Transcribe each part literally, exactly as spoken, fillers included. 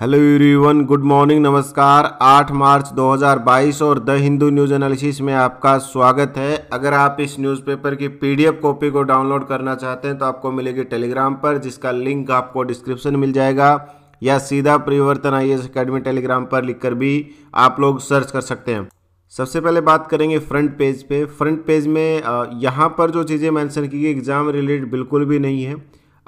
Hello everyone, good morning, नमस्कार। आठ मार्च दो हज़ार बाईस और द हिंदू न्यूज़ एनालिसिस में आपका स्वागत है। अगर आप इस न्यूज़पेपर की पीडीएफ कॉपी को डाउनलोड करना चाहते हैं तो आपको मिलेगी टेलीग्राम पर, जिसका लिंक आपको डिस्क्रिप्शन मिल जाएगा, या सीधा परिवर्तन आईएएस एकेडमी टेलीग्राम पर लिख कर भी आप लोग सर्च कर सकते हैं। सबसे पहले बात करेंगे फ्रंट पेज पे। फ्रंट पेज में यहाँ पर जो चीज़ें मैंसन की गई एग्ज़ाम रिलेटेड बिल्कुल भी नहीं है।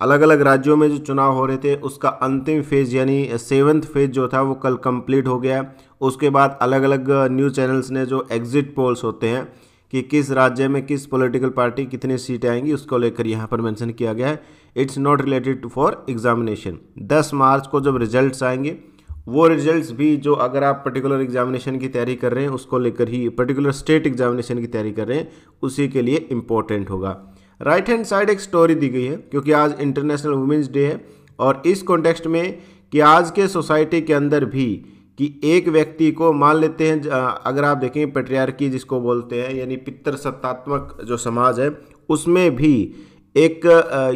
अलग अलग राज्यों में जो चुनाव हो रहे थे उसका अंतिम फेज़ यानी सेवन्थ फेज़ जो था वो कल कंप्लीट हो गया। उसके बाद अलग अलग न्यूज़ चैनल्स ने जो एग्जिट पोल्स होते हैं कि किस राज्य में किस पॉलिटिकल पार्टी कितनी सीटें आएंगी, उसको लेकर यहाँ पर मेंशन किया गया है। It's not related to for examination. दस मार्च को जब रिजल्ट्स आएंगे, वो रिजल्ट्स भी जो अगर आप पर्टिकुलर एग्जामिनेशन की तैयारी कर रहे हैं उसको लेकर ही, पर्टिकुलर स्टेट एग्जामिनेशन की तैयारी कर रहे हैं, उसी के लिए इम्पोर्टेंट होगा। राइट हैंड साइड एक स्टोरी दी गई है क्योंकि आज इंटरनेशनल वुमेंस डे है, और इस कॉन्टेक्स्ट में कि आज के सोसाइटी के अंदर भी कि एक व्यक्ति को मान लेते हैं, अगर आप देखें पैट्रियार्की जिसको बोलते हैं यानी पितर सत्तात्मक जो समाज है, उसमें भी एक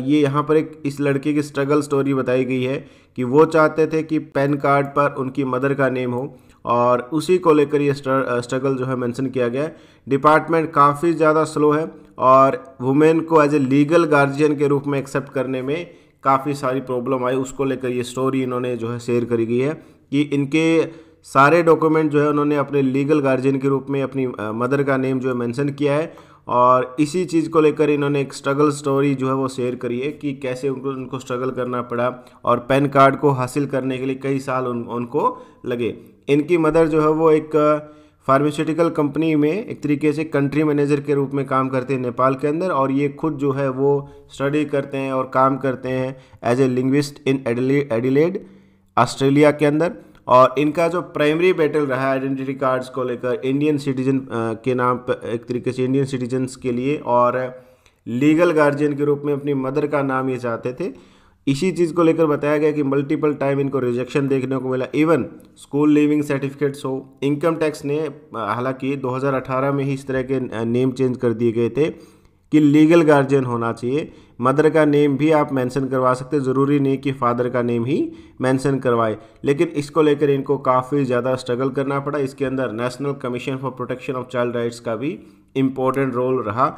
ये यहाँ पर एक इस लड़के की स्ट्रगल स्टोरी बताई गई है कि वो चाहते थे कि पैन कार्ड पर उनकी मदर का नेम हो, और उसी को लेकर ये स्ट्रगल जो है मेंशन किया गया है। डिपार्टमेंट काफ़ी ज़्यादा स्लो है और वुमेन को एज ए लीगल गार्जियन के रूप में एक्सेप्ट करने में काफ़ी सारी प्रॉब्लम आई, उसको लेकर ये स्टोरी इन्होंने जो है शेयर करी गई है कि इनके सारे डॉक्यूमेंट जो है उन्होंने अपने लीगल गार्जियन के रूप में अपनी मदर का नेम जो है मेंशन किया है, और इसी चीज़ को लेकर इन्होंने एक स्ट्रगल स्टोरी जो है वो शेयर करी है कि कैसे उनको उनको स्ट्रगल करना पड़ा, और पैन कार्ड को हासिल करने के लिए कई साल उन, उनको लगे। इनकी मदर जो है वो एक फार्मास्यूटिकल कंपनी में एक तरीके से कंट्री मैनेजर के रूप में काम करते हैं नेपाल के अंदर, और ये खुद जो है वो स्टडी करते हैं और काम करते हैं as a linguist in Adelaide Australia के अंदर। और इनका जो प्राइमरी बैटल रहा है आइडेंटिटी कार्ड्स को लेकर, इंडियन सिटीजन के नाम पर, एक तरीके से इंडियन सिटीजन्स के लिए, और लीगल गार्जियन के रूप में अपनी मदर का नाम ये चाहते थे। इसी चीज़ को लेकर बताया गया कि मल्टीपल टाइम इनको रिजेक्शन देखने को मिला, इवन स्कूल लिविंग सर्टिफिकेट्स हो। इनकम टैक्स ने हालांकि दो हज़ार अठारह में ही इस तरह के नेम चेंज कर दिए गए थे कि लीगल गार्जियन होना चाहिए, मदर का नेम भी आप मेंशन करवा सकते हैं, ज़रूरी नहीं कि फादर का नेम ही मेंशन करवाए। लेकिन इसको लेकर इनको काफ़ी ज़्यादा स्ट्रगल करना पड़ा। इसके अंदर national commission for protection of child rights का भी इम्पोर्टेंट रोल रहा।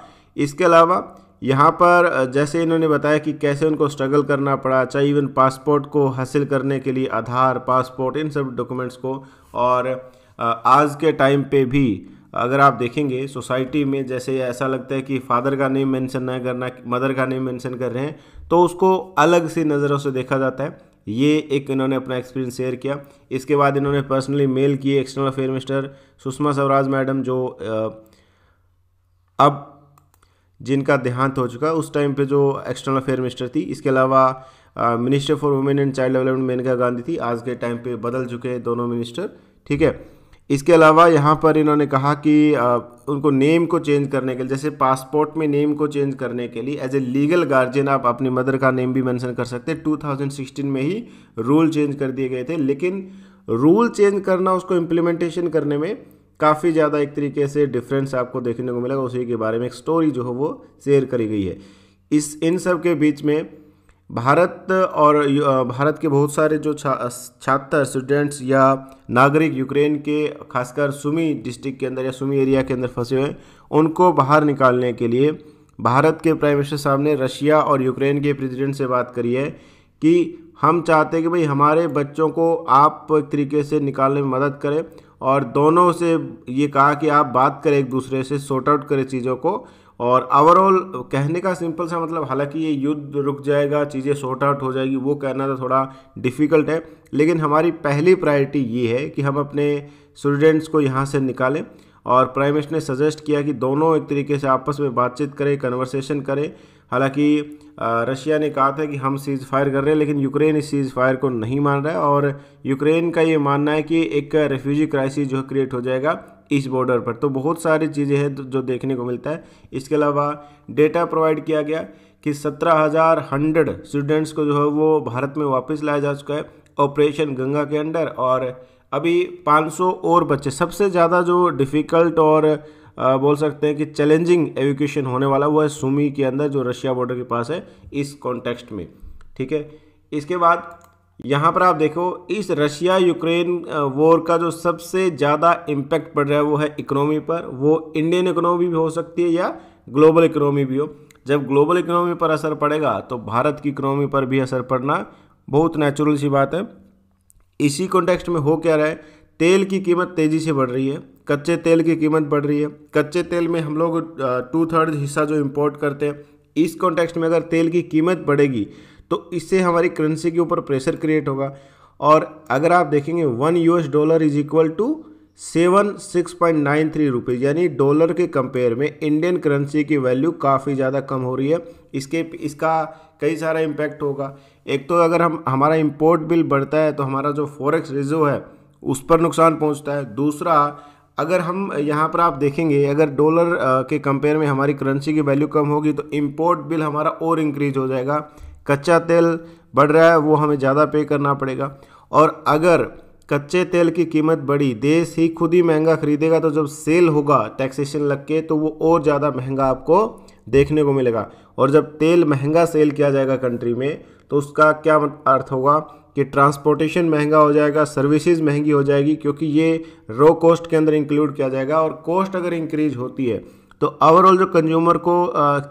इसके अलावा यहाँ पर जैसे इन्होंने बताया कि कैसे उनको स्ट्रगल करना पड़ा, चाहे इवन पासपोर्ट को हासिल करने के लिए, आधार, पासपोर्ट, इन सब डॉक्यूमेंट्स को। और आज के टाइम पे भी अगर आप देखेंगे सोसाइटी में, जैसे ऐसा लगता है कि फादर का नेम मेंशन ना करना, मदर का नेम मेंशन कर रहे हैं, तो उसको अलग सी नज़रों से देखा जाता है। ये एक इन्होंने अपना एक्सपीरियंस शेयर किया। इसके बाद इन्होंने पर्सनली मेल किए external affair minister Sushma Swaraj madam, जो अब जिनका देहांत हो चुका, उस टाइम पे जो एक्सटर्नल अफेयर मिनिस्टर थी। इसके अलावा minister for women and child development Maneka Gandhi थी, आज के टाइम पे बदल चुके हैं दोनों मिनिस्टर, ठीक है। इसके अलावा यहाँ पर इन्होंने कहा कि आ, उनको नेम को चेंज करने के लिए, जैसे पासपोर्ट में नेम को चेंज करने के लिए एज ए लीगल गार्जियन आप अपनी मदर का नेम भी मेंशन कर सकते हैं। टू थाउज़ेंड सिक्सटीन में ही रूल चेंज कर दिए गए थे, लेकिन रूल चेंज करना, उसको इम्प्लीमेंटेशन करने में काफ़ी ज़्यादा एक तरीके से डिफरेंस आपको देखने को मिलेगा। उसी के बारे में एक स्टोरी जो है वो शेयर करी गई है। इस इन सब के बीच में भारत और भारत के बहुत सारे जो छा छात्र स्टूडेंट्स या नागरिक यूक्रेन के, खासकर सुमी डिस्ट्रिक्ट के अंदर या सुमी एरिया के अंदर फंसे हुए हैं, उनको बाहर निकालने के लिए भारत के प्राइम मिनिस्टर साहब ने रशिया और यूक्रेन के प्रेसिडेंट से बात करी है कि हम चाहते हैं कि भाई हमारे बच्चों को आप एक तरीके से निकालने में मदद करें, और दोनों से ये कहा कि आप बात करें, एक दूसरे से सॉर्ट आउट करें चीज़ों को। और ओवरऑल कहने का सिंपल सा मतलब, हालांकि ये युद्ध रुक जाएगा, चीज़ें सॉर्ट आउट हो जाएगी, वो कहना तो थोड़ा डिफ़िकल्ट है, लेकिन हमारी पहली प्रायोरिटी ये है कि हम अपने स्टूडेंट्स को यहाँ से निकालें। और प्राइम मिनिस्टर ने सजेस्ट किया कि दोनों एक तरीके से आपस में बातचीत करें, कन्वर्सेशन करें। हालांकि रशिया ने कहा था कि हम सीज़ फायर कर रहे हैं, लेकिन यूक्रेन इस सीज़ फायर को नहीं मान रहा है, और यूक्रेन का ये मानना है कि एक रेफ्यूजी क्राइसिस जो क्रिएट हो जाएगा इस बॉर्डर पर। तो बहुत सारी चीज़ें हैं जो देखने को मिलता है। इसके अलावा डेटा प्रोवाइड किया गया कि सत्रह हज़ार हंड्रेड स्टूडेंट्स को जो है वो भारत में वापस लाया जा चुका है ऑपरेशन गंगा के अंडर, और अभी पाँच सौ और बच्चे, सबसे ज़्यादा जो डिफ़िकल्ट और आ, बोल सकते हैं कि चैलेंजिंग एवोकेशन होने वाला वो है सुमी के अंदर, जो रशिया बॉर्डर के पास है, इस कॉन्टेक्स्ट में, ठीक है। इसके बाद यहाँ पर आप देखो इस रशिया यूक्रेन वॉर का जो सबसे ज़्यादा इम्पैक्ट पड़ रहा है वो है इकोनॉमी पर। वो इंडियन इकोनॉमी भी हो सकती है या ग्लोबल इकोनॉमी भी हो। जब ग्लोबल इकोनॉमी पर असर पड़ेगा तो भारत की इकोनॉमी पर भी असर पड़ना बहुत नेचुरल सी बात है। इसी कॉन्टेक्स्ट में हो क्या रहा है, तेल की कीमत तेज़ी से बढ़ रही है, कच्चे तेल की कीमत बढ़ रही है। कच्चे तेल में हम लोग टू थर्ड हिस्सा जो इम्पोर्ट करते हैं, इस कॉन्टेक्स्ट में अगर तेल की कीमत बढ़ेगी तो इससे हमारी करेंसी के ऊपर प्रेशर क्रिएट होगा। और अगर आप देखेंगे one US dollar is equal to seven six point nine three rupees, यानी डॉलर के कंपेयर में इंडियन करेंसी की वैल्यू काफ़ी ज़्यादा कम हो रही है। इसके इसका कई सारा इम्पैक्ट होगा। एक तो अगर हम हमारा इम्पोर्ट बिल बढ़ता है तो हमारा जो फॉरेक्स रिजर्व है उस पर नुकसान पहुंचता है। दूसरा, अगर हम यहाँ पर आप देखेंगे अगर डॉलर के कंपेयर में हमारी करेंसी की वैल्यू कम होगी तो इम्पोर्ट बिल हमारा और इंक्रीज हो जाएगा। कच्चा तेल बढ़ रहा है, वो हमें ज़्यादा पे करना पड़ेगा। और अगर कच्चे तेल की कीमत बढ़ी, देश ही खुद ही महंगा खरीदेगा, तो जब सेल होगा टैक्सेशन लग के तो वो और ज़्यादा महंगा आपको देखने को मिलेगा। और जब तेल महंगा सेल किया जाएगा कंट्री में तो उसका क्या अर्थ होगा कि ट्रांसपोर्टेशन महंगा हो जाएगा, सर्विसेज महंगी हो जाएगी, क्योंकि ये रॉ कॉस्ट के अंदर इंक्लूड किया जाएगा। और कॉस्ट अगर इंक्रीज होती है तो ओवरऑल जो कंज्यूमर को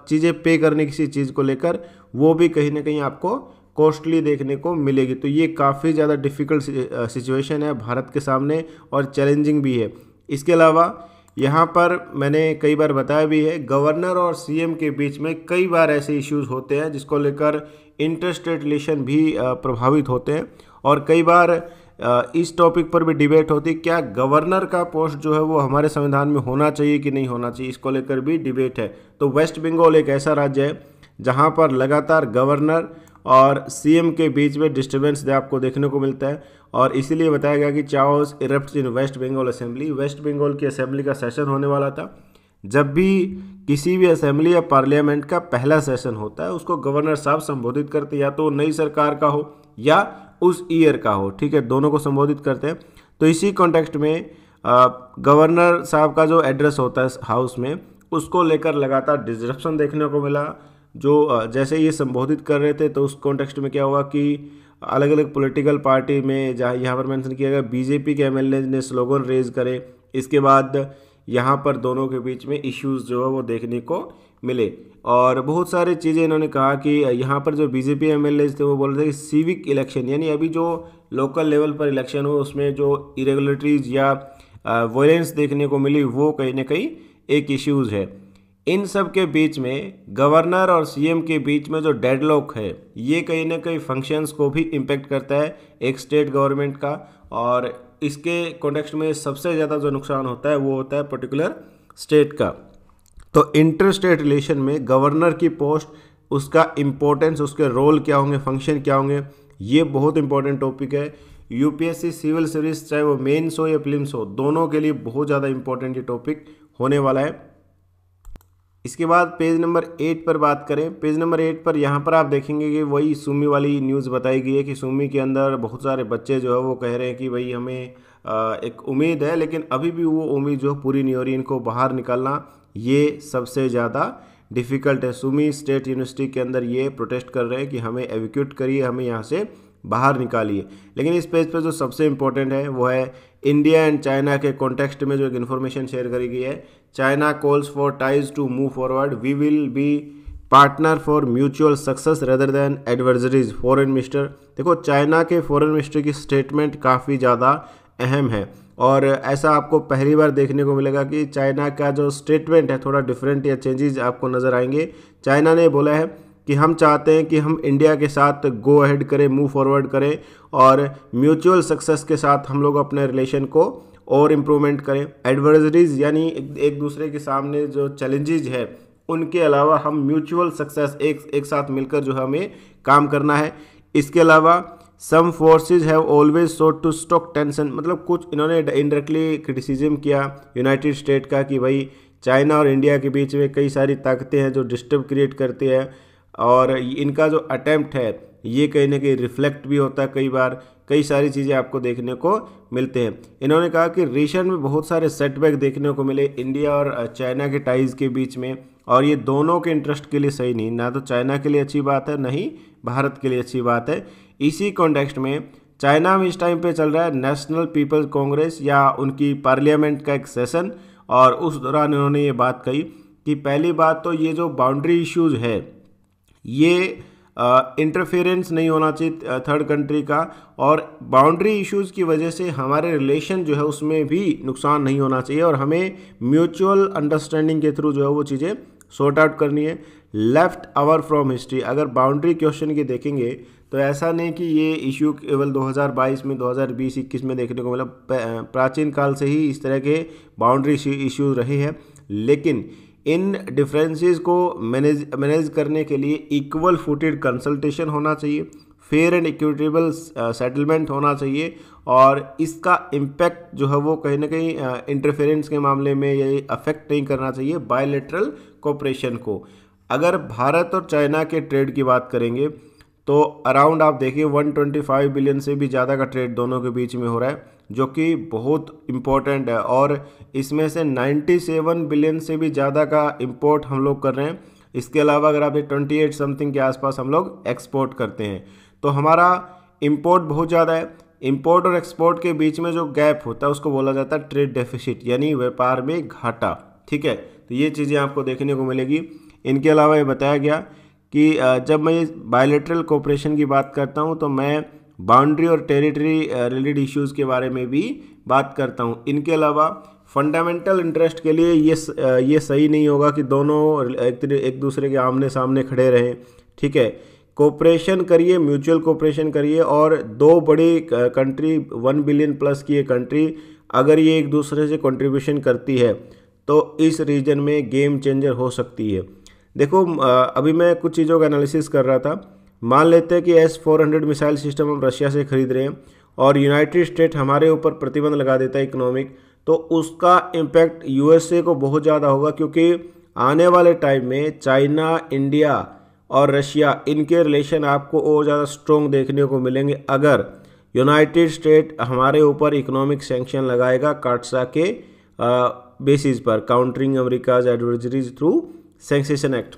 चीज़ें पे करने किसी चीज़ को लेकर वो भी कहीं ना कहीं आपको कॉस्टली देखने को मिलेगी। तो ये काफ़ी ज़्यादा डिफ़िकल्ट सिचुएशन है भारत के सामने और चैलेंजिंग भी है। इसके अलावा यहाँ पर मैंने कई बार बताया भी है, गवर्नर और सीएम के बीच में कई बार ऐसे इश्यूज़ होते हैं जिसको लेकर इंटरेस्ट रेट रिलेशन भी प्रभावित होते हैं। और कई बार इस टॉपिक पर भी डिबेट होती है, क्या गवर्नर का पोस्ट जो है वो हमारे संविधान में होना चाहिए कि नहीं होना चाहिए, इसको लेकर भी डिबेट है। तो वेस्ट बंगाल एक ऐसा राज्य है जहां पर लगातार गवर्नर और सीएम के बीच में डिस्टर्बेंस आपको देखने को मिलता है। और इसीलिए बताया गया कि chaos erupts in waste Bengal assembly. Waste Bengal की असेंबली का सेशन होने वाला था। जब भी किसी भी असेंबली या पार्लियामेंट का पहला सेशन होता है उसको गवर्नर साहब संबोधित करते, या तो नई सरकार का हो या उस ईयर का हो, ठीक है, दोनों को संबोधित करते हैं। तो इसी कॉन्टेक्स्ट में गवर्नर साहब का जो एड्रेस होता है हाउस में, उसको लेकर लगातार डिस्टर्बेंस देखने को मिला। जो जैसे ये संबोधित कर रहे थे तो उस कॉन्टेक्स्ट में क्या हुआ कि अलग अलग पॉलिटिकल पार्टी में, जहाँ यहाँ पर मेंशन किया गया बीजेपी के एमएलए ने स्लोगन रेज करे। इसके बाद यहाँ पर दोनों के बीच में इश्यूज़ जो है वो देखने को मिले। और बहुत सारी चीज़ें इन्होंने कहा कि यहाँ पर जो बीजेपी एमएलए थे वो बोल रहे थे कि सिविक इलेक्शन, यानी अभी जो लोकल लेवल पर इलेक्शन हो उसमें जो इरेगुलरिटीज़ या वायलेंस देखने को मिली वो कहीं ना कहीं एक इश्यूज़ है। इन सब के बीच में गवर्नर और सीएम के बीच में जो डेडलॉक है ये कहीं ना कहीं फंक्शंस को भी इम्पेक्ट करता है एक स्टेट गवर्नमेंट का। और इसके कॉन्टेक्स्ट में सबसे ज़्यादा जो नुकसान होता है वो होता है पर्टिकुलर स्टेट का। तो इंटर स्टेट रिलेशन में गवर्नर की पोस्ट, उसका इम्पोर्टेंस, उसके रोल क्या होंगे, फंक्शन क्या होंगे, ये बहुत इंपॉर्टेंट टॉपिक है। यूपीएससी सिविल सर्विस, चाहे वो मेन्स हो या प्रीलिम्स हो, दोनों के लिए बहुत ज़्यादा इंपॉर्टेंट ये टॉपिक होने वाला है। इसके बाद पेज नंबर एट पर बात करें, पेज नंबर एट पर यहाँ पर आप देखेंगे कि वही सुमी वाली न्यूज़ बताई गई है कि सुमी के अंदर बहुत सारे बच्चे जो है वो कह रहे हैं कि भाई हमें एक उम्मीद है, लेकिन अभी भी वो उम्मीद जो पूरी नहीं हो रही। इनको बाहर निकालना ये सबसे ज़्यादा डिफ़िकल्ट है। सुमी स्टेट यूनिवर्सिटी के अंदर ये प्रोटेस्ट कर रहे हैं कि हमें एविक्यूट करिए, हमें यहाँ से बाहर निकालिए। लेकिन इस पेज पर जो सबसे इम्पोर्टेंट है वो है इंडिया एंड चाइना के कॉन्टेक्स्ट में जो एक इन्फॉर्मेशन शेयर करी गई है। China calls for ties to move forward, we will be partner for mutual success rather than adversaries, foreign minister. देखो, चाइना के फॉरेन मिनिस्टर की स्टेटमेंट काफ़ी ज़्यादा अहम है और ऐसा आपको पहली बार देखने को मिलेगा कि चाइना का जो स्टेटमेंट है थोड़ा डिफरेंट या चेंजेस आपको नज़र आएंगे। चाइना ने बोला है कि हम चाहते हैं कि हम इंडिया के साथ गो अहेड करें, मूव फॉरवर्ड करें और म्यूचुअल सक्सेस के साथ हम लोग अपने रिलेशन को और इम्प्रूवमेंट करें। एडवर्सरीज यानी एक दूसरे के सामने जो चैलेंजेस है उनके अलावा हम म्यूचुअल सक्सेस, एक एक साथ मिलकर जो हमें काम करना है। इसके अलावा some forces have always sought to stoke tension, मतलब कुछ इन्होंने इनडायरेक्टली क्रिटिसिज्म किया यूनाइटेड स्टेट का कि भाई चाइना और इंडिया के बीच में कई सारी ताकतें हैं जो डिस्टर्ब क्रिएट करती हैं। और इनका जो अटैम्प्ट है ये कहीं ना कहीं रिफ्लेक्ट भी होता है, कई बार कई सारी चीज़ें आपको देखने को मिलते हैं। इन्होंने कहा कि रिलेशन में बहुत सारे सेटबैक देखने को मिले इंडिया और चाइना के टाइज़ के बीच में, और ये दोनों के इंटरेस्ट के लिए सही नहीं, ना तो चाइना के लिए अच्छी बात है, ना ही भारत के लिए अच्छी बात है। इसी कॉन्टेक्स्ट में चाइना में इस टाइम पे चल रहा है नेशनल पीपल्स कांग्रेस या उनकी पार्लियामेंट का एक सेशन, और उस दौरान उन्होंने ये बात कही कि पहली बात तो ये जो बाउंड्री इश्यूज़ है ये इंटरफेरेंस uh, नहीं होना चाहिए थर्ड कंट्री का, और बाउंड्री इश्यूज़ की वजह से हमारे रिलेशन जो है उसमें भी नुकसान नहीं होना चाहिए, और हमें म्यूचुअल अंडरस्टैंडिंग के थ्रू जो है वो चीज़ें सॉर्ट आउट करनी है। लेफ्ट आवर फ्रॉम हिस्ट्री, अगर बाउंड्री क्वेश्चन की देखेंगे तो ऐसा नहीं कि ये इशू केवल दो हज़ार बाईस में दो हज़ार बीस इक्कीस में देखने को मिला, प्राचीन काल से ही इस तरह के बाउंड्री इश्यूज रहे हैं, लेकिन इन डिफरेंसेस को मैनेज मैनेज करने के लिए इक्वल फुटेड कंसल्टेशन होना चाहिए, फेयर एंड इक्विटेबल सेटलमेंट होना चाहिए, और इसका इम्पैक्ट जो है वो कहीं ना कहीं इंटरफेरेंस के मामले में ये अफेक्ट नहीं करना चाहिए बायलैटरल कोऑपरेशन को। अगर भारत और चाइना के ट्रेड की बात करेंगे तो अराउंड आप देखिए एक सौ पच्चीस बिलियन से भी ज़्यादा का ट्रेड दोनों के बीच में हो रहा है, जो कि बहुत इम्पोर्टेंट है, और इसमें से सत्तानवे बिलियन से भी ज़्यादा का इम्पोर्ट हम लोग कर रहे हैं। इसके अलावा अगर आप ये अट्ठाईस समथिंग के आसपास हम लोग एक्सपोर्ट करते हैं, तो हमारा इम्पोर्ट बहुत ज़्यादा है। इम्पोर्ट और एक्सपोर्ट के बीच में जो गैप होता है उसको बोला जाता है ट्रेड डेफिसिट, यानी व्यापार में घाटा, ठीक है। तो ये चीज़ें आपको देखने को मिलेगी। इनके अलावा ये बताया गया कि जब मैं बायलैटरल कोऑपरेशन की बात करता हूँ तो मैं बाउंड्री और टेरिटरी रिलेटेड इश्यूज़ के बारे में भी बात करता हूँ। इनके अलावा फंडामेंटल इंटरेस्ट के लिए ये ये सही नहीं होगा कि दोनों एक दूसरे के आमने सामने खड़े रहें, ठीक है। कोऑपरेशन करिए, म्यूचुअल कोऑपरेशन करिए, और दो बड़ी कंट्री वन बिलियन प्लस की ये कंट्री अगर ये एक दूसरे से कंट्रीब्यूशन करती है तो इस रीजन में गेम चेंजर हो सकती है। देखो अभी मैं कुछ चीज़ों का एनालिसिस कर रहा था। मान लेते हैं कि S four hundred missile system हम रशिया से ख़रीद रहे हैं और यूनाइटेड स्टेट हमारे ऊपर प्रतिबंध लगा देता है इकोनॉमिक, तो उसका इम्पैक्ट यूएसए को बहुत ज़्यादा होगा, क्योंकि आने वाले टाइम में चाइना, इंडिया और रशिया इनके रिलेशन आपको और ज़्यादा स्ट्रॉन्ग देखने को मिलेंगे अगर यूनाइटेड स्टेट हमारे ऊपर इकोनॉमिक सेंक्शन लगाएगा कार्ट्सा के बेसिस पर, countering America's adversaries through sanction act.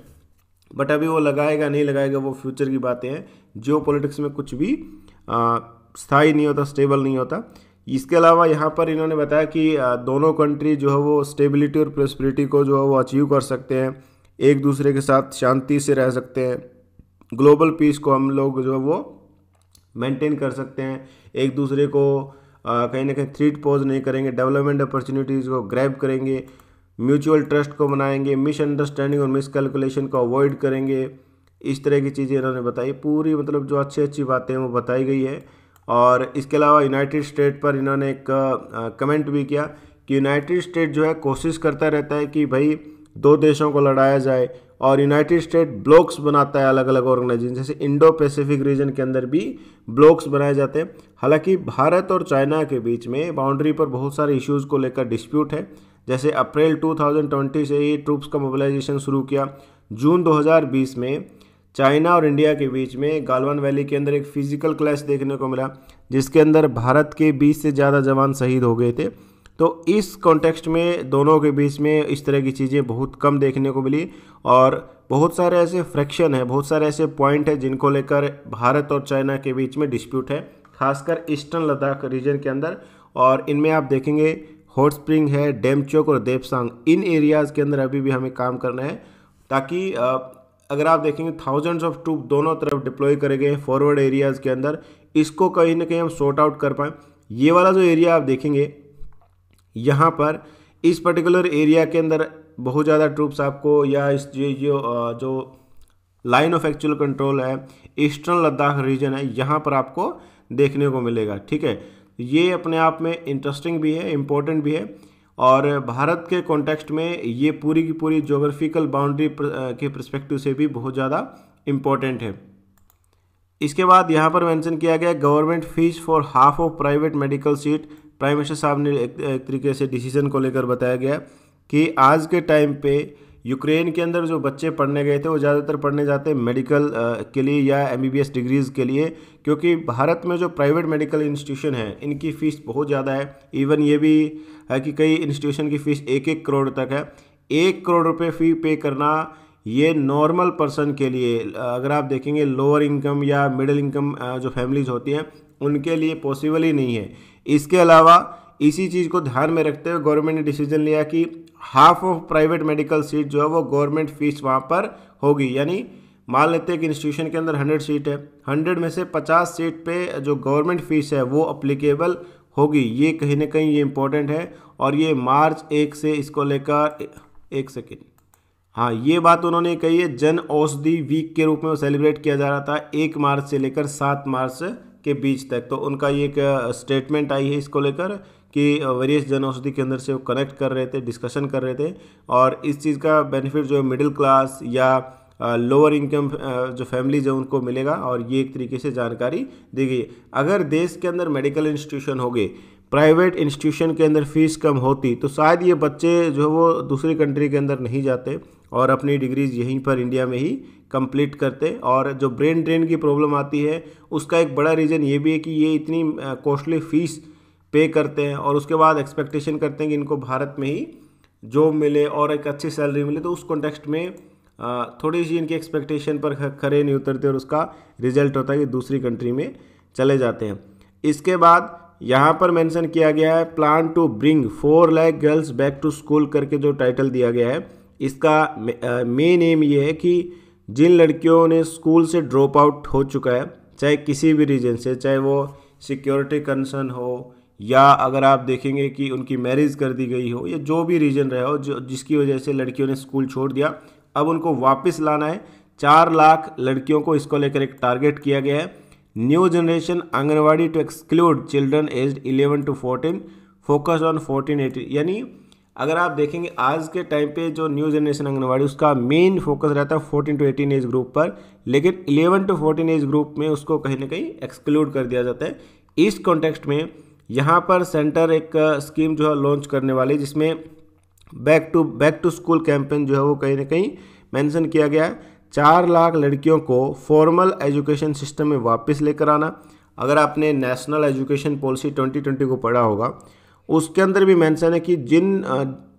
But अभी वो लगाएगा नहीं लगाएगा वो फ्यूचर की बातें हैं, जियोपॉलिटिक्स में कुछ भी स्थायी नहीं होता, स्टेबल नहीं होता। इसके अलावा यहाँ पर इन्होंने बताया कि आ, दोनों कंट्री जो है वो स्टेबिलिटी और प्रॉस्पेरिटी को जो है वो अचीव कर सकते हैं, एक दूसरे के साथ शांति से रह सकते हैं, ग्लोबल पीस को हम लोग जो है वो मेंटेन कर सकते हैं, एक दूसरे को कहीं ना कहीं थ्रेट पोज नहीं करेंगे, डेवलपमेंट अपॉर्चुनिटीज़ को ग्रैब करेंगे, म्यूचुअल ट्रस्ट को बनाएंगे, मिसअंडरस्टैंडिंग और मिसकैलकुलेशन को अवॉइड करेंगे। इस तरह की चीज़ें इन्होंने बताई, पूरी मतलब जो अच्छी अच्छी बातें हैं वो बताई गई है। और इसके अलावा यूनाइटेड स्टेट पर इन्होंने एक कमेंट भी किया कि यूनाइटेड स्टेट जो है कोशिश करता रहता है कि भाई दो देशों को लड़ाया जाए, और यूनाइटेड स्टेट ब्लॉक्स बनाता है अलग अलग ऑर्गेनाइजेशन, जैसे इंडो पैसिफिक रीजन के अंदर भी ब्लॉक्स बनाए जाते हैं। हालांकि भारत और चाइना के बीच में बाउंड्री पर बहुत सारे इश्यूज़ को लेकर डिस्प्यूट है, जैसे अप्रैल दो हज़ार बीस से ही ट्रूप्स का मोबिलाइजेशन शुरू किया, जून दो हज़ार बीस में चाइना और इंडिया के बीच में गालवान वैली के अंदर एक फिजिकल क्लैश देखने को मिला, जिसके अंदर भारत के बीस से ज़्यादा जवान शहीद हो गए थे। तो इस कॉन्टेक्स्ट में दोनों के बीच में इस तरह की चीज़ें बहुत कम देखने को मिली, और बहुत सारे ऐसे फ्रैक्शन है, बहुत सारे ऐसे पॉइंट है जिनको लेकर भारत और चाइना के बीच में डिस्प्यूट है, खासकर ईस्टर्न लद्दाख रीजन के अंदर। और इनमें आप देखेंगे हॉट स्प्रिंग है, डेमचोक और देवसांग, इन एरियाज़ के अंदर अभी भी हमें काम करना है, ताकि अगर आप देखेंगे थाउजेंड्स ऑफ ट्रूप दोनों तरफ डिप्लॉय करे गए फॉरवर्ड एरियाज़ के अंदर, इसको कहीं ना कहीं हम सॉर्ट आउट कर पाएँ। ये वाला जो एरिया आप देखेंगे यहाँ पर, इस पर्टिकुलर एरिया के अंदर बहुत ज़्यादा ट्रूप्स आपको, या इस जो जो लाइन ऑफ एक्चुअल कंट्रोल है, ईस्टर्न लद्दाख रीजन है, यहाँ पर आपको देखने को मिलेगा, ठीक है। ये अपने आप में इंटरेस्टिंग भी है, इम्पोर्टेंट भी है, और भारत के कॉन्टेक्स्ट में ये पूरी की पूरी ज्योग्राफिकल बाउंड्री के पर्सपेक्टिव से भी बहुत ज़्यादा इम्पोर्टेंट है। इसके बाद यहाँ पर मेंशन किया गया government fees for half of private medical seat. Prime minister साहब ने एक, एक तरीके से डिसीजन को लेकर बताया गया कि आज के टाइम पे यूक्रेन के अंदर जो बच्चे पढ़ने गए थे वो ज़्यादातर पढ़ने जाते हैं मेडिकल के लिए या एमबीबीएस डिग्रीज़ के लिए, क्योंकि भारत में जो प्राइवेट मेडिकल इंस्टीट्यूशन है इनकी फ़ीस बहुत ज़्यादा है। इवन ये भी है कि कई इंस्टीट्यूशन की फ़ीस एक एक करोड़ तक है। एक करोड़ रुपए फ़ी पे करना ये नॉर्मल पर्सन के लिए, अगर आप देखेंगे लोअर इनकम या मिडिल इनकम जो फैमिलीज़ होती हैं उनके लिए पॉसिबल ही नहीं है। इसके अलावा इसी चीज़ को ध्यान में रखते हुए गवर्नमेंट ने डिसीजन लिया कि half of private medical seat जो है वो गवर्नमेंट फीस वहाँ पर होगी। यानी मान लेते हैं कि इंस्टीट्यूशन के अंदर हंड्रेड सीट है, हंड्रेड में से पचास सीट पे जो गवर्नमेंट फीस है वो अप्लीकेबल होगी। ये कहीं ना कहीं ये इम्पोर्टेंट है और ये मार्च एक से इसको लेकर एक सेकेंड हाँ ये बात उन्होंने कही है, जन औषधि वीक के रूप में सेलिब्रेट किया जा रहा था एक मार्च से लेकर सात मार्च के बीच तक। तो उनका ये एक स्टेटमेंट आई है इसको लेकर कि वेरियस जन औषधि के अंदर से वो कनेक्ट कर रहे थे, डिस्कशन कर रहे थे और इस चीज़ का बेनिफिट जो है मिडिल क्लास या लोअर इनकम जो फैमिलीज है उनको मिलेगा और ये एक तरीके से जानकारी दी गई। अगर देश के अंदर मेडिकल इंस्टीट्यूशन हो गए, प्राइवेट इंस्टीट्यूशन के अंदर फीस कम होती तो शायद ये बच्चे जो है वो दूसरी कंट्री के अंदर नहीं जाते और अपनी डिग्रीज यहीं पर इंडिया में ही कंप्लीट करते। और जो ब्रेन ड्रेन की प्रॉब्लम आती है उसका एक बड़ा रीज़न ये भी है कि ये इतनी कॉस्टली फीस पे करते हैं और उसके बाद एक्सपेक्टेशन करते हैं कि इनको भारत में ही जॉब मिले और एक अच्छी सैलरी मिले। तो उस कॉन्टेक्स्ट में थोड़ी सी इनकी एक्सपेक्टेशन पर खरे नहीं उतरते और उसका रिजल्ट होता है कि दूसरी कंट्री में चले जाते हैं। इसके बाद यहाँ पर मेंशन किया गया है plan to bring four lakh girls back to school करके जो टाइटल दिया गया है, इसका मेन एम ये है कि जिन लड़कियों ने स्कूल से ड्रॉप आउट हो चुका है चाहे किसी भी रीजन से, चाहे वो सिक्योरिटी कंसर्न हो या अगर आप देखेंगे कि उनकी मैरिज कर दी गई हो या जो भी रीजन रहा हो जो जिसकी वजह से लड़कियों ने स्कूल छोड़ दिया, अब उनको वापस लाना है। चार लाख लड़कियों को इसको लेकर एक टारगेट किया गया है। New generation anganwadi to exclude children age eleven to fourteen, focus on fourteen eighteen. यानी अगर आप देखेंगे आज के टाइम पे जो न्यू जनरेशन आंगनवाड़ी उसका मेन फोकस रहता है fourteen to eighteen age group पर, लेकिन eleven to fourteen age group में उसको कहीं ना कहीं एक्सक्लूड कर दिया जाता है। इस कॉन्टेक्स्ट में यहाँ पर सेंटर एक स्कीम जो है लॉन्च करने वाली जिसमें back to back to school campaign जो है वो कहीं ना कहीं मेंशन किया गया है। चार लाख लड़कियों को फॉर्मल एजुकेशन सिस्टम में वापस लेकर आना। अगर आपने national education policy twenty twenty को पढ़ा होगा उसके अंदर भी मेंशन है कि जिन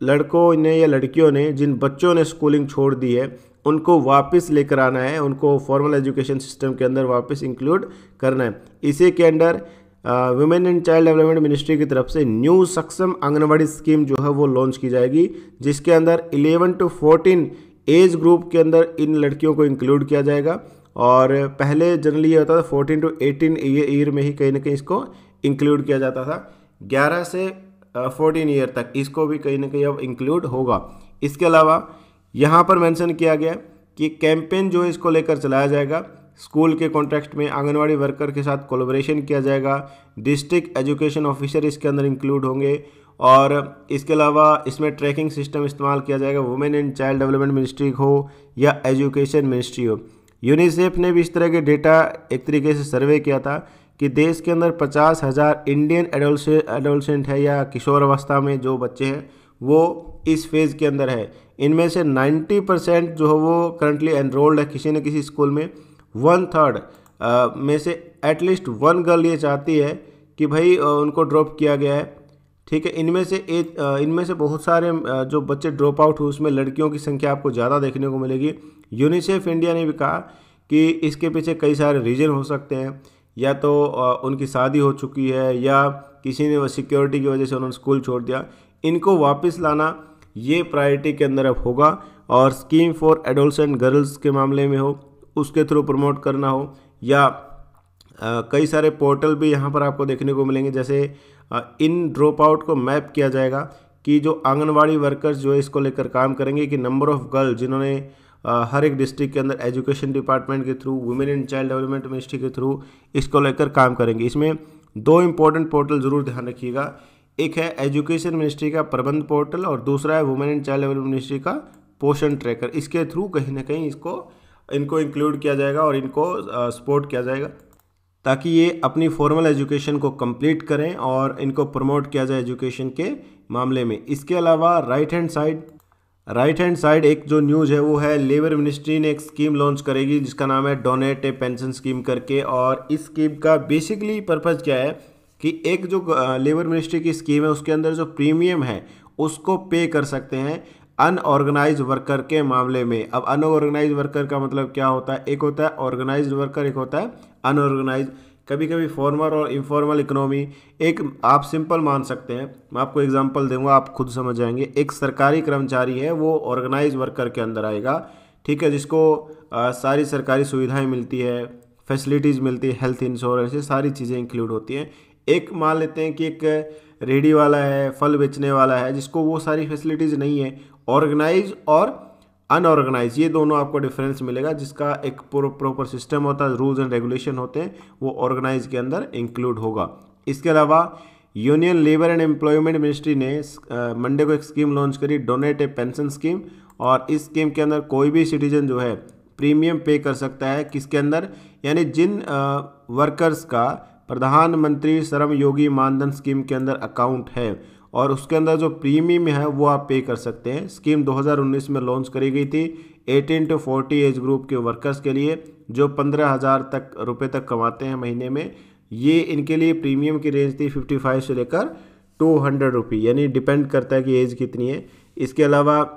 लड़कों ने या लड़कियों ने जिन बच्चों ने स्कूलिंग छोड़ दी है उनको वापस लेकर आना है, उनको फॉर्मल एजुकेशन सिस्टम के अंदर वापस इंक्लूड करना है। इसी के अंदर women and child development ministry की तरफ से न्यू सक्षम आंगनवाड़ी स्कीम जो है वो लॉन्च की जाएगी जिसके अंदर eleven to fourteen age group के अंदर इन लड़कियों को इंक्लूड किया जाएगा। और पहले जनरली ये होता था फोर्टीन टू एटीन ईयर में ही कहीं ना कहीं इसको इंक्लूड किया जाता था, इलेवन से फोर्टीन ईयर तक इसको भी कहीं ना कहीं अब इंक्लूड होगा। इसके अलावा यहाँ पर मेंशन किया गया कि कैंपेन जो है इसको लेकर चलाया जाएगा। स्कूल के कॉन्टेक्स्ट में आंगनवाड़ी वर्कर के साथ कोलैबोरेशन किया जाएगा, डिस्ट्रिक्ट एजुकेशन ऑफिसर इसके अंदर इंक्लूड होंगे और इसके अलावा इसमें ट्रैकिंग सिस्टम इस्तेमाल किया जाएगा, women and child development ministry हो या एजुकेशन मिनिस्ट्री हो। यूनिसेफ ने भी इस तरह के डेटा एक तरीके से सर्वे किया था कि देश के अंदर पचास हज़ार इंडियन एडोलसेंट है या किशोर अवस्था में जो बच्चे हैं वो इस फेज़ के अंदर है। इनमें से नाइन्टी परसेंट जो है वो करंटली एनरोल्ड है किसी न किसी स्कूल में। वन थर्ड uh, में से एटलीस्ट वन गर्ल ये चाहती है कि भाई uh, उनको ड्रॉप किया गया है, ठीक है। इनमें से एक uh, इनमें से बहुत सारे uh, जो बच्चे ड्रॉप आउट हुए उसमें लड़कियों की संख्या आपको ज़्यादा देखने को मिलेगी। यूनिसेफ इंडिया ने भी कहा कि इसके पीछे कई सारे रीज़न हो सकते हैं, या तो uh, उनकी शादी हो चुकी है या किसी ने सिक्योरिटी की वजह से उन्होंने स्कूल छोड़ दिया। इनको वापस लाना ये प्रायोरिटी के अंदर अब होगा और स्कीम फॉर एडोलसेंट गर्ल्स के मामले में हो उसके थ्रू प्रमोट करना हो या आ, कई सारे पोर्टल भी यहाँ पर आपको देखने को मिलेंगे। जैसे आ, इन ड्रॉप आउट को मैप किया जाएगा कि जो आंगनवाड़ी वर्कर्स जो है इसको लेकर काम करेंगे कि नंबर ऑफ़ गर्ल जिन्होंने आ, हर एक डिस्ट्रिक्ट के अंदर एजुकेशन डिपार्टमेंट के through, women and child development ministry के थ्रू इसको लेकर काम करेंगे। इसमें दो इंपॉर्टेंट पोर्टल ज़रूर ध्यान रखिएगा, एक है एजुकेशन मिनिस्ट्री का प्रबंध पोर्टल और दूसरा है women and child development ministry का पोषण ट्रैकर। इसके थ्रू कहीं ना कहीं इसको इनको इंक्लूड किया जाएगा और इनको सपोर्ट किया जाएगा ताकि ये अपनी फॉर्मल एजुकेशन को कंप्लीट करें और इनको प्रमोट किया जाए एजुकेशन के मामले में। इसके अलावा right hand side right hand side एक जो न्यूज़ है वो है लेबर मिनिस्ट्री ने एक स्कीम लॉन्च करेगी जिसका नाम है डोनेट ए पेंशन स्कीम करके। और इस स्कीम का बेसिकली पर्पज़ क्या है कि एक जो लेबर मिनिस्ट्री की स्कीम है उसके अंदर जो प्रीमियम है उसको पे कर सकते हैं अनऑर्गेनाइज वर्कर के मामले में। अब अनऑर्गेनाइज वर्कर का मतलब क्या होता है, एक होता है ऑर्गेनाइज्ड वर्कर, एक होता है अनऑर्गेनाइज। कभी कभी फॉर्मल और इनफॉर्मल इकोनॉमी, एक आप सिंपल मान सकते हैं, मैं आपको एग्जांपल दूंगा आप खुद समझ जाएंगे। एक सरकारी कर्मचारी है वो ऑर्गेनाइज वर्कर के अंदर आएगा, ठीक है, जिसको आ, सारी सरकारी सुविधाएं मिलती है, फैसिलिटीज़ मिलती है, हेल्थ इंश्योरेंस, ये सारी चीज़ें इंक्लूड होती हैं। एक मान लेते हैं कि एक रेडी वाला है, फल बेचने वाला है, जिसको वो सारी फैसिलिटीज़ नहीं है। ऑर्गेनाइज और अनऑर्गेनाइज ये दोनों आपको डिफरेंस मिलेगा, जिसका एक प्रॉपर सिस्टम होता है, रूल्स एंड रेगुलेशन होते हैं, वो ऑर्गेनाइज के अंदर इंक्लूड होगा। इसके अलावा union labour and employment ministry ने मंडे को एक स्कीम लॉन्च करी, डोनेट ए पेंशन स्कीम, और इस स्कीम के अंदर कोई भी सिटीजन जो है प्रीमियम पे कर सकता है। किसके अंदर, यानी जिन वर्कर्स का प्रधानमंत्री श्रम योगी मानधन स्कीम के अंदर अकाउंट है और उसके अंदर जो प्रीमियम है वो आप पे कर सकते हैं। स्कीम दो हज़ार उन्नीस में लॉन्च करी गई थी अठारह टू चालीस एज ग्रुप के वर्कर्स के लिए, जो पंद्रह हज़ार तक रुपए तक कमाते हैं महीने में। ये इनके लिए प्रीमियम की रेंज थी पचपन से लेकर दो सौ रुपये, यानी डिपेंड करता है कि एज कितनी है। इसके अलावा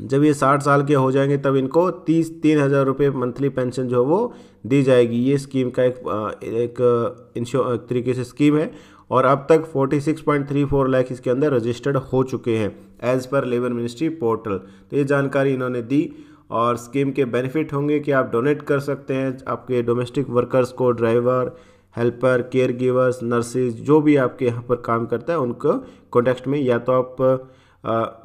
जब ये साठ साल के हो जाएंगे तब इनको तीस तीन हज़ार रुपये मंथली पेंशन जो वो दी जाएगी। ये स्कीम का एक एक इंश्योर तरीके से स्कीम है, और अब तक छियालीस पॉइंट तीन चार लाख इसके अंदर रजिस्टर्ड हो चुके हैं as per labour ministry portal. तो ये जानकारी इन्होंने दी, और स्कीम के बेनिफिट होंगे कि आप डोनेट कर सकते हैं आपके डोमेस्टिक वर्कर्स को, driver, helper, caregivers, nurses, जो भी आपके यहाँ पर काम करता है उनको कॉन्टेक्स्ट में या तो आप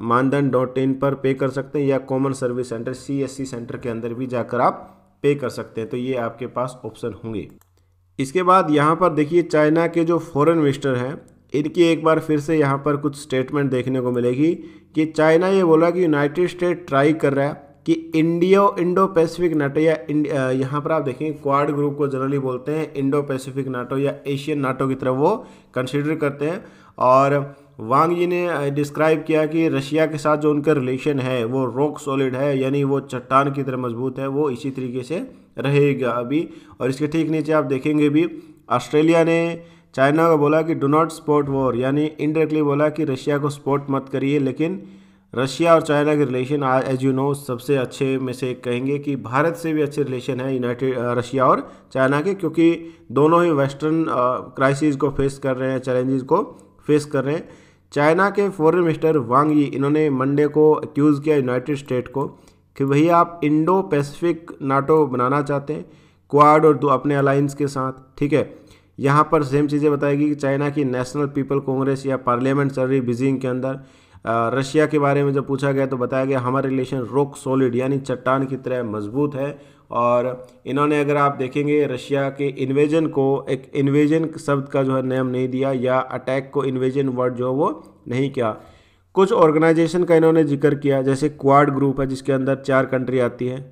मानधन डॉट इन पर पे कर सकते हैं या common service centre C S C centre के अंदर भी जाकर आप पे कर सकते हैं। तो ये आपके पास ऑप्शन होंगे। इसके बाद यहाँ पर देखिए चाइना के जो फॉरेन मिनिस्टर हैं इनकी एक बार फिर से यहाँ पर कुछ स्टेटमेंट देखने को मिलेगी कि चाइना ये बोला कि यूनाइटेड स्टेट ट्राई कर रहा है कि इंडियो इंडो पैसिफिक नाटो या यहाँ पर आप देखेंगे क्वाड ग्रुप को जनरली बोलते हैं इंडो पैसिफिक नाटो या एशियन नाटो की तरफ वो कंसिडर करते हैं। और वांग जी ने डिस्क्राइब किया कि रशिया के साथ जो उनका रिलेशन है वो रॉक सॉलिड है, यानी वो चट्टान की तरह मजबूत है, वो इसी तरीके से रहेगा अभी। और इसके ठीक नीचे आप देखेंगे भी ऑस्ट्रेलिया ने चाइना को बोला कि डू नॉट सपोर्ट वॉर, यानी इनडायरेक्टली बोला कि रशिया को सपोर्ट मत करिए। लेकिन रशिया और चाइना के रिलेशन आज एज यू नो सबसे अच्छे में से कहेंगे कि भारत से भी अच्छे रिलेशन है यूनाइटेड रशिया और चाइना के, क्योंकि दोनों ही वेस्टर्न क्राइसिस को फेस कर रहे हैं, चैलेंजेस को फेस कर रहे हैं। चाइना के फॉरेन मिनिस्टर वांग यी इन्होंने मंडे को एक्यूज़ किया यूनाइटेड स्टेट को कि भैया आप इंडो पैसिफिक नाटो बनाना चाहते हैं क्वाड और दो अपने अलायंस के साथ, ठीक है। यहाँ पर सेम चीज़ें बताएगी कि चाइना की नेशनल पीपल कांग्रेस या पार्लियामेंट चल रही बीजिंग के अंदर। रशिया के बारे में जब पूछा गया तो बताया गया हमारा रिलेशन रॉक सॉलिड यानी चट्टान की तरह मजबूत है। और इन्होंने अगर आप देखेंगे रशिया के इन्वेजन को एक इन्वेजन शब्द का जो है नेम नहीं दिया, या अटैक को इन्वेजन वर्ड जो है वो नहीं किया। कुछ ऑर्गेनाइजेशन का इन्होंने जिक्र किया, जैसे क्वाड ग्रुप है जिसके अंदर चार कंट्री आती हैं,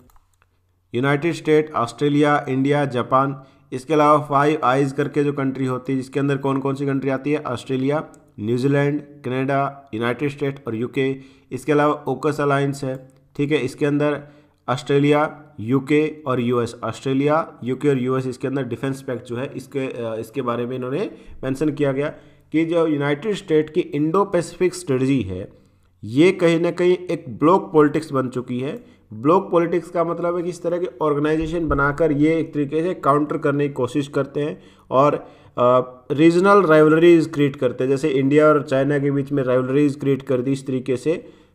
United State, Australia, India, Japan. इसके अलावा फाइव आइज करके जो कंट्री होती है जिसके अंदर कौन कौन सी कंट्री आती है, Australia, New Zealand, Canada, United State और यूके। इसके अलावा ओकस अलायंस है, ठीक है, इसके अंदर ऑस्ट्रेलिया, यूके और यूएस, ऑस्ट्रेलिया, यूके और यूएस इसके अंदर डिफेंस पैक्ट जो है इसके इसके बारे में इन्होंने मेंशन किया गया कि जो यूनाइटेड स्टेट की इंडो पैसिफिक स्ट्रेटजी है ये कहीं ना कहीं एक ब्लॉक पॉलिटिक्स बन चुकी है। ब्लॉक पॉलिटिक्स का मतलब है कि इस तरह के ऑर्गेनाइजेशन बनाकर ये एक तरीके से काउंटर करने की कोशिश करते हैं और रीजनल राइवलरीज क्रिएट करते हैं, जैसे इंडिया और चाइना के बीच में राइवलरीज क्रिएट कर दी इस तरीके से,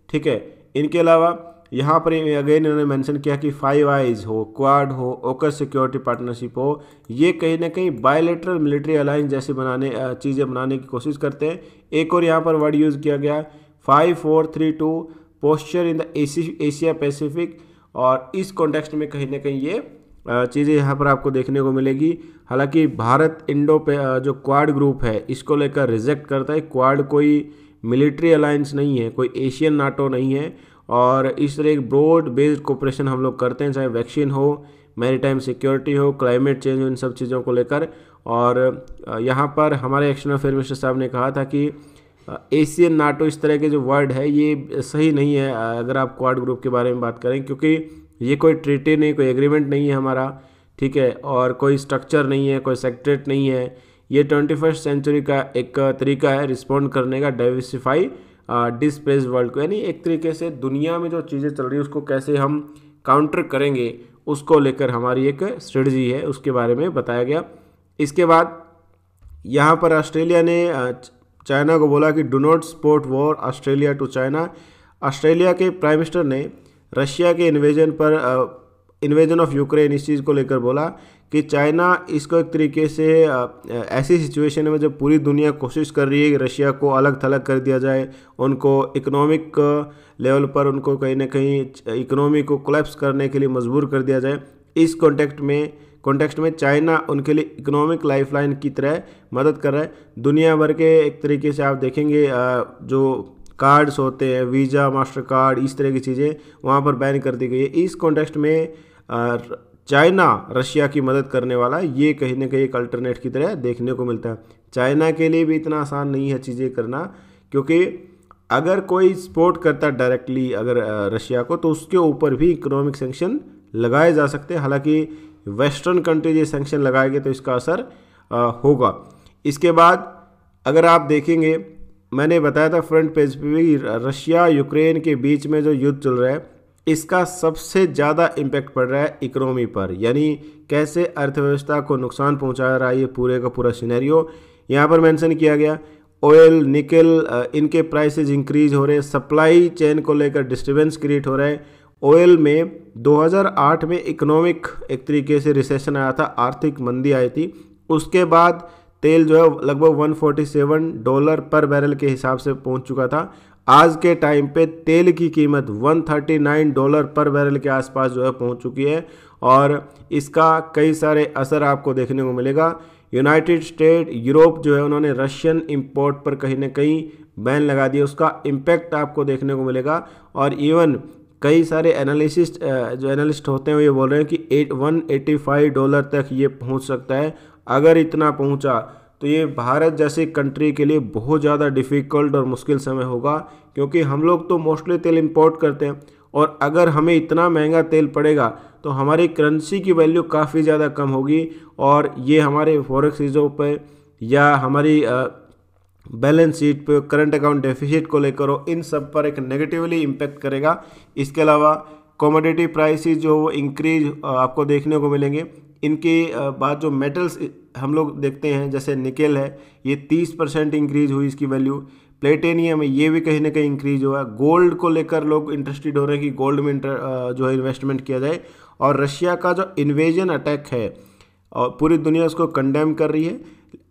ठीक है। इनके अलावा यहाँ पर अगेन इन्होंने मेंशन किया कि फाइव आइज हो, क्वाड हो, ओकस सिक्योरिटी पार्टनरशिप हो, ये कहीं ना कहीं बायलैटरल मिलिट्री अलायंस जैसे बनाने चीज़ें बनाने की कोशिश करते हैं। एक और यहाँ पर वर्ड यूज़ किया गया five four three two posture in the Asia Pacific, और इस कॉन्टेक्स्ट में कहीं ना कहीं ये चीज़ें यहाँ पर आपको देखने को मिलेगी। हालांकि भारत इंडो पे जो क्वाड ग्रुप है इसको लेकर रिजेक्ट करता है। क्वाड कोई मिलिट्री अलायंस नहीं है, कोई एशियन नाटो नहीं है, और इस तरह एक ब्रॉड बेस्ड कोऑपरेशन हम लोग करते हैं, चाहे वैक्सीन हो, मैरीटाइम सिक्योरिटी हो, क्लाइमेट चेंज हो, इन सब चीज़ों को लेकर। और यहाँ पर हमारे एक्शन अफेयर मिनिस्टर साहब ने कहा था कि एशियन नाटो इस तरह के जो वर्ड है ये सही नहीं है अगर आप क्वाड ग्रुप के बारे में बात करें, क्योंकि ये कोई ट्रीटी नहीं, कोई एग्रीमेंट नहीं है हमारा, ठीक है, और कोई स्ट्रक्चर नहीं है, कोई सेक्रेटरीट नहीं है। ये ट्वेंटी फर्स्ट सेंचुरी का एक तरीका है रिस्पॉन्ड करने का, डाइवर्सिफाई डिसप्लेस वर्ल्ड को, यानी एक तरीके से दुनिया में जो चीज़ें चल रही है उसको कैसे हम काउंटर करेंगे, उसको लेकर हमारी एक स्ट्रेटजी है, उसके बारे में बताया गया। इसके बाद यहाँ पर ऑस्ट्रेलिया ने चाइना को बोला कि do not support war Australia to China. Australia के प्राइम मिनिस्टर ने रशिया के इन्वेजन पर इन्वेजन ऑफ यूक्रेन इस चीज़ को लेकर बोला कि चाइना इसको एक तरीके से ऐसी सिचुएशन में जब पूरी दुनिया कोशिश कर रही है कि रशिया को अलग थलग कर दिया जाए, उनको इकोनॉमिक लेवल पर उनको कहीं ना कहीं इकोनॉमी को कोलैप्स करने के लिए मजबूर कर दिया जाए, इस कॉन्टेक्स्ट में कॉन्टेक्स्ट में चाइना उनके लिए इकोनॉमिक लाइफलाइन की तरह मदद कर रहा है। दुनिया भर के एक तरीके से आप देखेंगे जो कार्ड्स होते हैं, वीज़ा, मास्टर कार्ड, इस तरह की चीज़ें वहाँ पर बैन कर दी गई है। इस कॉन्टेक्स्ट में चाइना रशिया की मदद करने वाला, ये कहीं ना कहीं एक अल्टरनेट की तरह देखने को मिलता है। चाइना के लिए भी इतना आसान नहीं है चीज़ें करना, क्योंकि अगर कोई सपोर्ट करता डायरेक्टली अगर रशिया को तो उसके ऊपर भी इकोनॉमिक सेंक्शन लगाए जा सकते हैं। हालांकि वेस्टर्न कंट्रीज ये सेंक्शन लगाएंगे तो इसका असर होगा। इसके बाद अगर आप देखेंगे, मैंने बताया था फ्रंट पेज पे भी, रशिया यूक्रेन के बीच में जो युद्ध चल रहा है इसका सबसे ज़्यादा इम्पैक्ट पड़ रहा है इकोनॉमी पर, यानी कैसे अर्थव्यवस्था को नुकसान पहुंचा रहा है ये पूरे का पूरा सिनेरियो यहाँ पर मेंशन किया गया। ऑयल, निकल, इनके प्राइसेज इंक्रीज हो रहे हैं, सप्लाई चेन को लेकर डिस्टर्बेंस क्रिएट हो रहा है। ऑयल में दो हज़ार आठ में इकोनॉमिक एक तरीके से रिसेशन आया था, आर्थिक मंदी आई थी, उसके बाद तेल जो है लगभग एक सौ सैंतालीस डॉलर पर बैरल के हिसाब से पहुंच चुका था। आज के टाइम पे तेल की कीमत एक सौ उनतालीस डॉलर पर बैरल के आसपास जो है पहुंच चुकी है, और इसका कई सारे असर आपको देखने को मिलेगा। यूनाइटेड स्टेट, यूरोप जो है उन्होंने रशियन इंपोर्ट पर कहीं ना कहीं बैन लगा दिया, उसका इम्पैक्ट आपको देखने को मिलेगा। और इवन कई सारे एनालिसिस्ट जो एनालिस्ट होते हैं ये बोल रहे हैं कि eight one eighty five dollar तक ये पहुंच सकता है। अगर इतना पहुंचा तो ये भारत जैसी कंट्री के लिए बहुत ज़्यादा डिफ़िकल्ट और मुश्किल समय होगा, क्योंकि हम लोग तो मोस्टली तेल इंपोर्ट करते हैं, और अगर हमें इतना महंगा तेल पड़ेगा तो हमारी करेंसी की वैल्यू काफ़ी ज़्यादा कम होगी, और ये हमारे फॉरेक्स रिजर्व पर या हमारी बैलेंस शीट पर, करंट अकाउंट डेफिसिट को लेकर हो, इन सब पर एक नेगेटिवली इम्पैक्ट करेगा। इसके अलावा कमोडिटी प्राइसेस जो वो इंक्रीज आपको देखने को मिलेंगे। इनके बाद जो मेटल्स हम लोग देखते हैं, जैसे निकेल है ये तीस परसेंट इंक्रीज हुई इसकी वैल्यू, प्लेटेनियम है ये भी कहीं ना कहीं इंक्रीज हुआ। गोल्ड को लेकर लोग इंटरेस्टेड हो रहे हैं कि गोल्ड में जो है इन्वेस्टमेंट किया जाए, और रशिया का जो इन्वेजन अटैक है और पूरी दुनिया उसको कंडेम कर रही है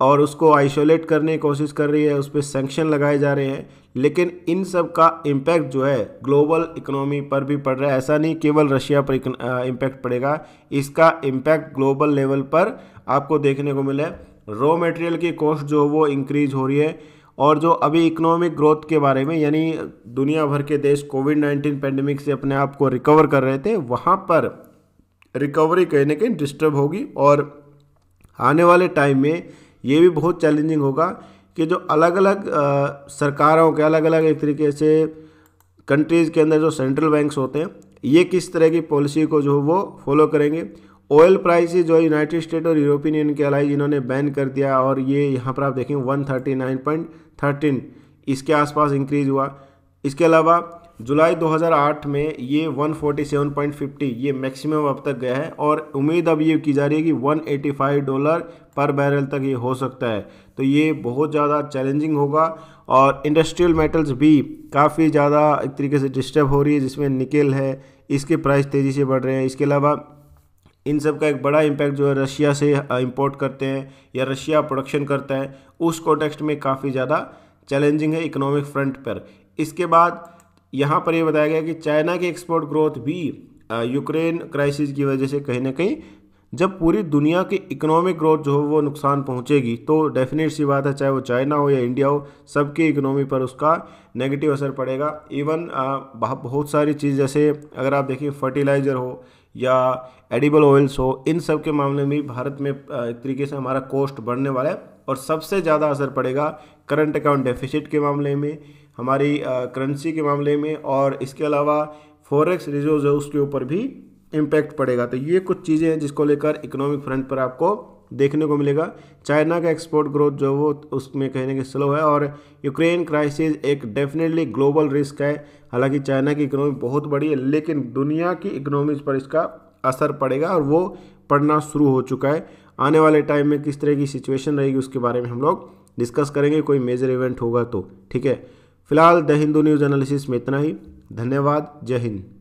और उसको आइसोलेट करने की कोशिश कर रही है, उस पर सैंक्शन लगाए जा रहे हैं, लेकिन इन सब का इम्पैक्ट जो है ग्लोबल इकोनॉमी पर भी पड़ रहा है। ऐसा नहीं केवल रशिया पर इम्पैक्ट पड़ेगा, इसका इम्पैक्ट ग्लोबल लेवल पर आपको देखने को मिला है। रॉ मटेरियल की कॉस्ट जो वो इंक्रीज हो रही है, और जो अभी इकोनॉमिक ग्रोथ के बारे में, यानी दुनिया भर के देश कोविड नाइन्टीन पैंडमिक से अपने आप को रिकवर कर रहे थे, वहाँ पर रिकवरी कहीं ना कहीं डिस्टर्ब होगी, और आने वाले टाइम में ये भी बहुत चैलेंजिंग होगा कि जो अलग अलग सरकारों के अलग अलग एक तरीके से कंट्रीज़ के अंदर जो सेंट्रल बैंक्स होते हैं ये किस तरह की पॉलिसी को जो वो फॉलो करेंगे। ऑयल प्राइस जो यूनाइटेड स्टेट और यूरोपियन यूनियन के अलाइज इन्होंने बैन कर दिया, और ये यहाँ पर आप देखें एक सौ उनतालीस पॉइंट एक तीन इसके आसपास इंक्रीज हुआ। इसके अलावा जुलाई दो हज़ार आठ में ये एक सौ सैंतालीस पॉइंट पचास ये मैक्सिमम अब तक गया है, और उम्मीद अब ये की जा रही है कि एक सौ पचासी डॉलर पर बैरल तक ये हो सकता है, तो ये बहुत ज़्यादा चैलेंजिंग होगा। और इंडस्ट्रियल मेटल्स भी काफ़ी ज़्यादा एक तरीके से डिस्टर्ब हो रही है, जिसमें निकेल है इसके प्राइस तेज़ी से बढ़ रहे हैं। इसके अलावा इन सब का एक बड़ा इम्पैक्ट जो है रशिया से इम्पोर्ट करते हैं या रशिया प्रोडक्शन करता है, उस कॉन्टेक्स्ट में काफ़ी ज़्यादा चैलेंजिंग है इकोनॉमिक फ्रंट पर। इसके बाद यहाँ पर ये बताया गया कि चाइना की एक्सपोर्ट ग्रोथ भी यूक्रेन क्राइसिस की वजह से कहीं ना कहीं, जब पूरी दुनिया की इकोनॉमिक ग्रोथ जो हो वो नुकसान पहुँचेगी तो डेफिनेट सी बात है, चाहे वो चाइना हो या इंडिया हो, सबकी इकोनॉमी पर उसका नेगेटिव असर पड़ेगा। इवन बहुत सारी चीज़, जैसे अगर आप देखिए फर्टिलाइज़र हो या एडिबल ऑयल्स हो, इन सब के मामले में भारत में एक तरीके से हमारा कॉस्ट बढ़ने वाला है, और सबसे ज़्यादा असर पड़ेगा करंट अकाउंट डेफिसिट के मामले में, हमारी करेंसी के मामले में, और इसके अलावा फॉरेक्स रिजर्व है उसके ऊपर भी इम्पैक्ट पड़ेगा। तो ये कुछ चीज़ें हैं जिसको लेकर इकोनॉमिक फ्रंट पर आपको देखने को मिलेगा। चाइना का एक्सपोर्ट ग्रोथ जो वो उसमें कहने के स्लो है, और यूक्रेन क्राइसिस एक डेफिनेटली ग्लोबल रिस्क है। हालांकि चाइना की इकोनॉमी बहुत बड़ी है, लेकिन दुनिया की इकोनॉमीज पर इसका असर पड़ेगा और वो पड़ना शुरू हो चुका है। आने वाले टाइम में किस तरह की सिचुएशन रहेगी उसके बारे में हम लोग डिस्कस करेंगे, कोई मेजर इवेंट होगा तो। ठीक है, फिलहाल द हिंदू न्यूज़ एनालिसिस में इतना ही। धन्यवाद, जय हिंद।